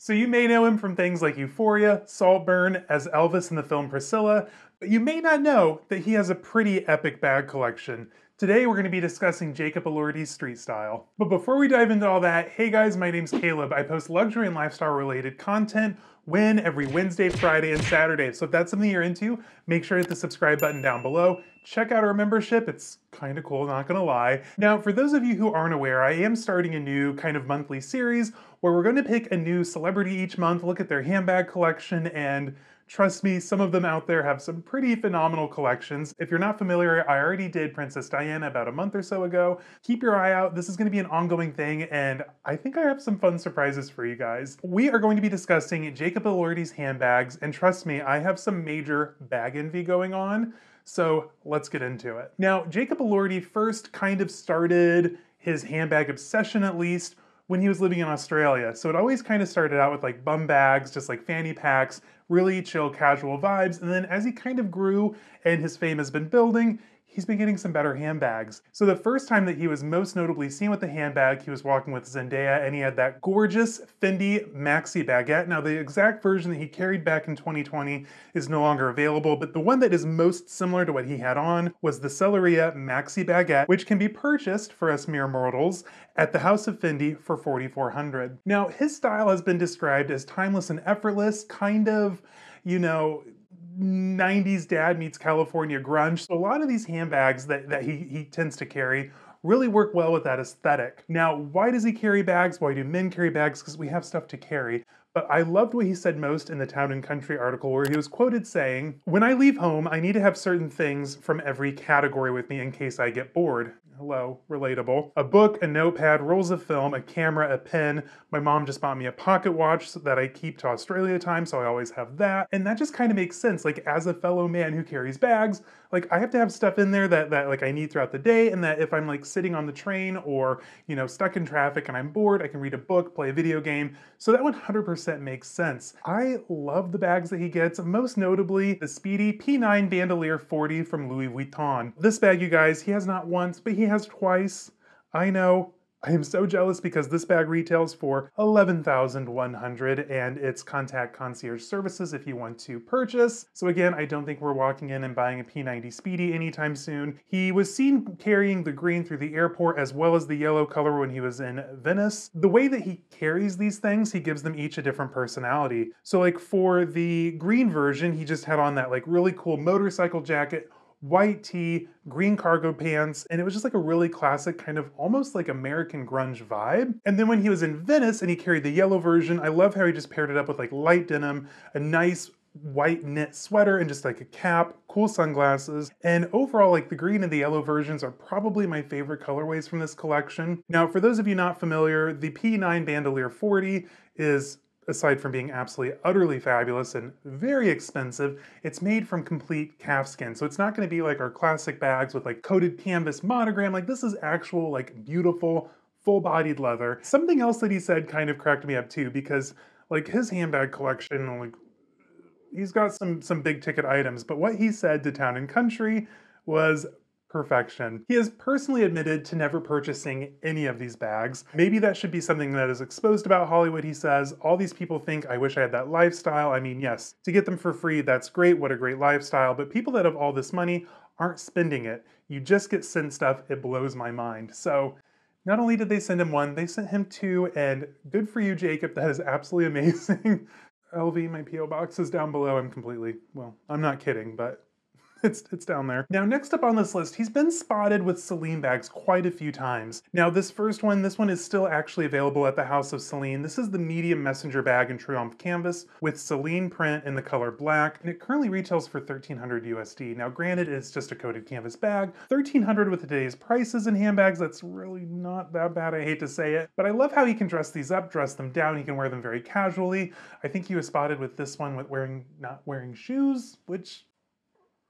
So you may know him from things like Euphoria, Saltburn, as Elvis in the film Priscilla, but you may not know that he has a pretty epic bag collection. Today we're going to be discussing Jacob Elordi's street style. But before we dive into all that, hey guys, my name's Caleb. I post luxury and lifestyle related content every Wednesday, Friday, and Saturday. So if that's something you're into, make sure to hit the subscribe button down below. Check out our membership, it's kind of cool, not gonna lie. Now, for those of you who aren't aware, I am starting a new kind of monthly series where we're gonna pick a new celebrity each month, look at their handbag collection, and trust me, some of them out there have some pretty phenomenal collections. If you're not familiar, I already did Princess Diana about a month or so ago. Keep your eye out. This is going to be an ongoing thing, and I think I have some fun surprises for you guys. We are going to be discussing Jacob Elordi's handbags, and trust me, I have some major bag envy going on, so let's get into it. Now, Jacob Elordi first kind of started his handbag obsession, at least, when he was living in Australia. So it always kind of started out with like bum bags, just like fanny packs, really chill, casual vibes. And then as he kind of grew and his fame has been building, he's been getting some better handbags. So the first time that he was most notably seen with the handbag, he was walking with Zendaya and he had that gorgeous Fendi maxi baguette. Now the exact version that he carried back in 2020 is no longer available, but the one that is most similar to what he had on was the Celaria maxi baguette, which can be purchased for us mere mortals at the House of Fendi for $4,400. Now his style has been described as timeless and effortless, kind of, you know, 90s dad meets California grunge. So a lot of these handbags that he tends to carry really work well with that aesthetic. Now, why does he carry bags? Why do men carry bags? Because we have stuff to carry. But I loved what he said most in the Town and Country article where he was quoted saying, "When I leave home, I need to have certain things from every category with me in case I get bored." Hello, relatable. A book, a notepad, rolls of film, a camera, a pen. My mom just bought me a pocket watch that I keep to Australia time, so I always have that. And that just kind of makes sense. Like, as a fellow man who carries bags, like, I have to have stuff in there that like I need throughout the day, and that if I'm like sitting on the train or, you know, stuck in traffic and I'm bored, I can read a book, play a video game. So that 100% makes sense. I love the bags that he gets, most notably the Speedy P9 Bandolier 40 from Louis Vuitton. This bag, you guys, he has not once, but he has twice. I know, I am so jealous because this bag retails for $11,100 and it's contact concierge services if you want to purchase. So again, I don't think we're walking in and buying a P90 Speedy anytime soon. He was seen carrying the green through the airport as well as the yellow color when he was in Venice. The way that he carries these things, he gives them each a different personality. So like for the green version, he just had on that like really cool motorcycle jacket, white tee, green cargo pants, and it was just like a really classic kind of almost like American grunge vibe. And then when he was in Venice and he carried the yellow version, I love how he just paired it up with like light denim, a nice white knit sweater, and just like a cap, cool sunglasses. And overall, like the green and the yellow versions are probably my favorite colorways from this collection. Now, for those of you not familiar, the P9 Bandolier 40 is, aside from being absolutely utterly fabulous and very expensive, it's made from complete calfskin. So it's not gonna be like our classic bags with like coated canvas monogram. Like this is actual like beautiful full-bodied leather. Something else that he said kind of cracked me up too, because like his handbag collection, like he's got some big ticket items, but what he said to Town and Country was perfection. He has personally admitted to never purchasing any of these bags. Maybe that should be something that is exposed about Hollywood, he says. All these people think I wish I had that lifestyle. I mean, yes, to get them for free, that's great. What a great lifestyle. But people that have all this money aren't spending it. You just get sent stuff. It blows my mind. So not only did they send him one, they sent him two, and good for you, Jacob. That is absolutely amazing. LV, my PO box is down below. I'm completely, well, I'm not kidding, but it's down there. Now, next up on this list, he's been spotted with Celine bags quite a few times. Now, this one is still actually available at the House of Celine. This is the medium messenger bag in Triomphe canvas with Celine print in the color black, and it currently retails for $1,300 USD. Now, granted, it's just a coated canvas bag. $1,300 with today's prices in handbags, that's really not that bad, I hate to say it, but I love how he can dress these up, dress them down, he can wear them very casually. I think he was spotted with this one with not wearing shoes, which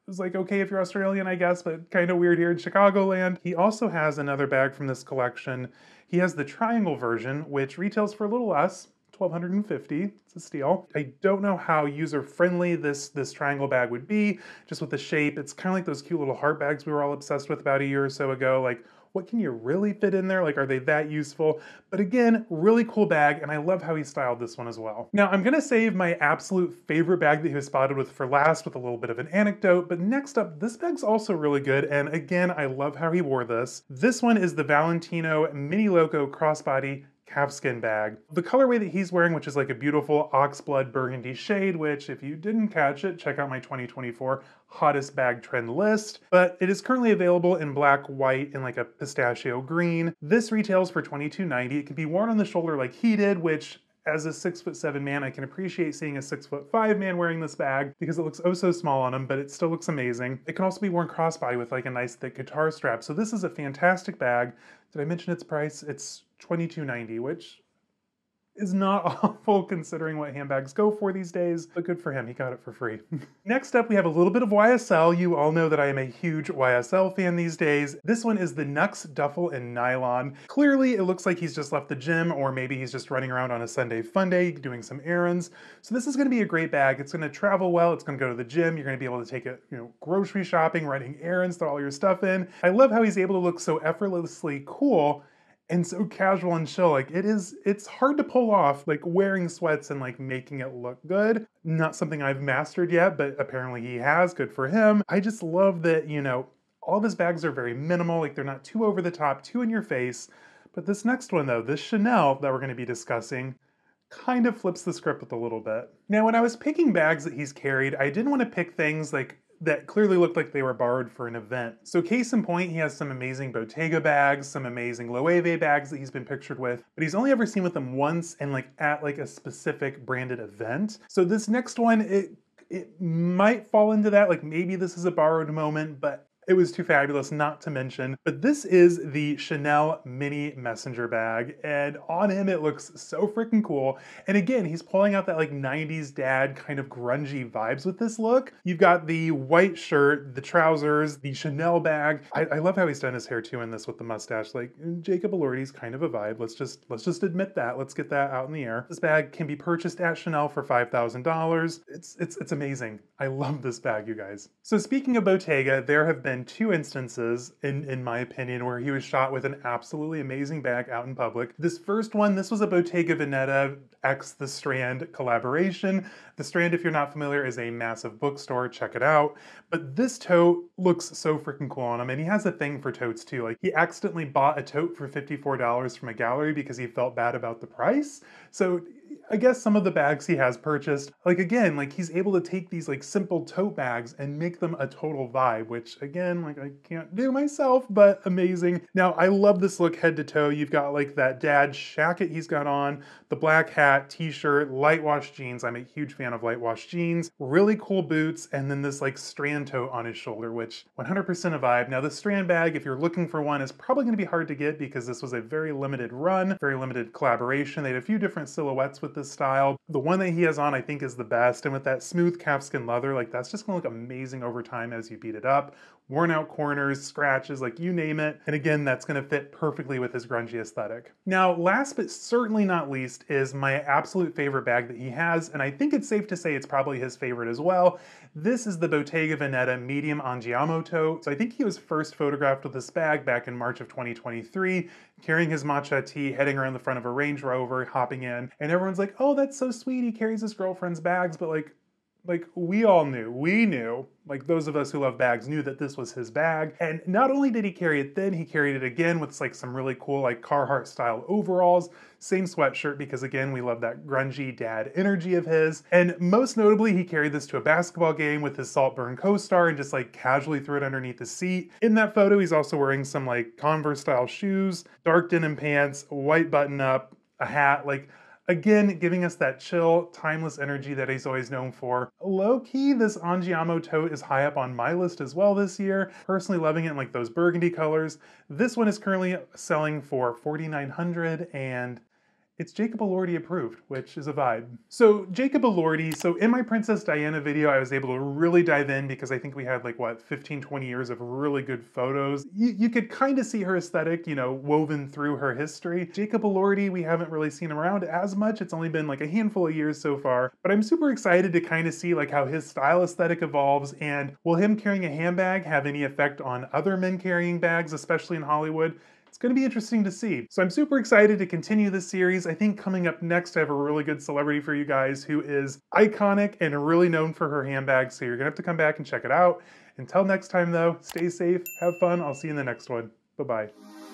was like, okay, if you're Australian, I guess, but kind of weird here in Chicagoland. He also has another bag from this collection. He has the triangle version, which retails for a little less, $1,250. It's a steal. I don't know how user-friendly this triangle bag would be, just with the shape. It's kind of like those cute little heart bags we were all obsessed with about a year or so ago. Like, what can you really fit in there? Like, are they that useful? But again, really cool bag, and I love how he styled this one as well. Now, I'm gonna save my absolute favorite bag that he was spotted with for last with a little bit of an anecdote, but next up, this bag's also really good, and again, I love how he wore this. This one is the Valentino Mini Loco Crossbody Calfskin bag. The colorway that he's wearing, which is like a beautiful oxblood burgundy shade, which if you didn't catch it, check out my 2024 hottest bag trend list, but it is currently available in black, white, and like a pistachio green. This retails for $22.90. It can be worn on the shoulder like he did, which as a 6'7" man, I can appreciate seeing a 6'5" man wearing this bag because it looks oh so small on him, but it still looks amazing. It can also be worn crossbody with like a nice thick guitar strap. So this is a fantastic bag. Did I mention its price? It's $22.90, which is not awful considering what handbags go for these days, but good for him, he got it for free. Next up, we have a little bit of YSL. You all know that I am a huge YSL fan these days. This one is the Nuxx Duffel and Nylon. Clearly, it looks like he's just left the gym, or maybe he's just running around on a Sunday fun day doing some errands. So this is gonna be a great bag. It's gonna travel well, it's gonna go to the gym, you're gonna be able to take it, grocery shopping, running errands, throw all your stuff in. I love how he's able to look so effortlessly cool and so casual and chill. Like it's hard to pull off like wearing sweats and like making it look good. Not something I've mastered yet, but apparently he has, good for him. I just love that, all of his bags are very minimal. Like they're not too over the top, too in your face. But this next one though, this Chanel that we're gonna be discussing, kind of flips the script with a little bit. Now, when I was picking bags that he's carried, I didn't wanna pick things like that clearly looked like they were borrowed for an event. So case in point, he has some amazing Bottega bags, some amazing Loewe bags that he's been pictured with, but he's only ever seen with them once and like at like a specific branded event. So this next one, it might fall into that, like maybe this is a borrowed moment, but it was too fabulous not to mention. But this is the Chanel Mini Messenger bag, and on him it looks so freaking cool. And again, he's pulling out that like 90s dad kind of grungy vibes with this look. You've got the white shirt, the trousers, the Chanel bag. I love how he's done his hair too in this with the mustache. Like Jacob Elordi's kind of a vibe. Let's just admit that. Let's get that out in the air. This bag can be purchased at Chanel for $5,000. It's amazing. I love this bag, you guys. So speaking of Bottega, there have been two instances, in my opinion, where he was shot with an absolutely amazing bag out in public. This first one, this was a Bottega Veneta x The Strand collaboration. The Strand, if you're not familiar, is a massive bookstore. Check it out. But this tote looks so freaking cool on him, and he has a thing for totes too. Like he accidentally bought a tote for $54 from a gallery because he felt bad about the price. So I guess some of the bags he has purchased, like again, like he's able to take these like simple tote bags and make them a total vibe, which again, like I can't do myself, but amazing. Now, I love this look head to toe. You've got like that dad shacket he's got on, the black hat, t-shirt, light wash jeans. I'm a huge fan of light wash jeans, really cool boots, and then this like Strand tote on his shoulder, which 100% a vibe. Now the Strand bag, if you're looking for one, is probably gonna be hard to get because this was a very limited run, very limited collaboration. They had a few different silhouettes with this style. The one that he has on I think is the best, and with that smooth calfskin leather, like that's just gonna look amazing over time as you beat it up. Worn out corners, scratches, like you name it. And again, that's gonna fit perfectly with his grungy aesthetic. Now, last but certainly not least is my absolute favorite bag that he has, and I think it's safe to say it's probably his favorite as well. This is the Bottega Veneta Medium Andiamo tote. So I think he was first photographed with this bag back in March of 2023, carrying his matcha tea, heading around the front of a Range Rover, hopping in, and everyone's like, oh, that's so sweet, he carries his girlfriend's bags, but like we all knew, like those of us who love bags knew that this was his bag. And not only did he carry it then, he carried it again with like some really cool like Carhartt style overalls, same sweatshirt because again, we love that grungy dad energy of his. And most notably, he carried this to a basketball game with his Saltburn co-star and just like casually threw it underneath the seat. In that photo, he's also wearing some like Converse style shoes, dark denim pants, white button up, a hat, like again, giving us that chill, timeless energy that he's always known for. Low-key, this Andiamo tote is high up on my list as well this year. Personally loving it in like those burgundy colors. This one is currently selling for $4,900, and It's Jacob Elordi approved, which is a vibe. So Jacob Elordi, so in my Princess Diana video, I was able to really dive in because I think we had like, what, 15, 20 years of really good photos. You could kind of see her aesthetic, you know, woven through her history. Jacob Elordi, we haven't really seen him around as much. It's only been like a handful of years so far, but I'm super excited to kind of see like how his style aesthetic evolves, and will him carrying a handbag have any effect on other men carrying bags, especially in Hollywood? It's going to be interesting to see. So I'm super excited to continue this series. I think coming up next, I have a really good celebrity for you guys who is iconic and really known for her handbags. So you're going to have to come back and check it out. Until next time though, stay safe, have fun. I'll see you in the next one. Bye-bye.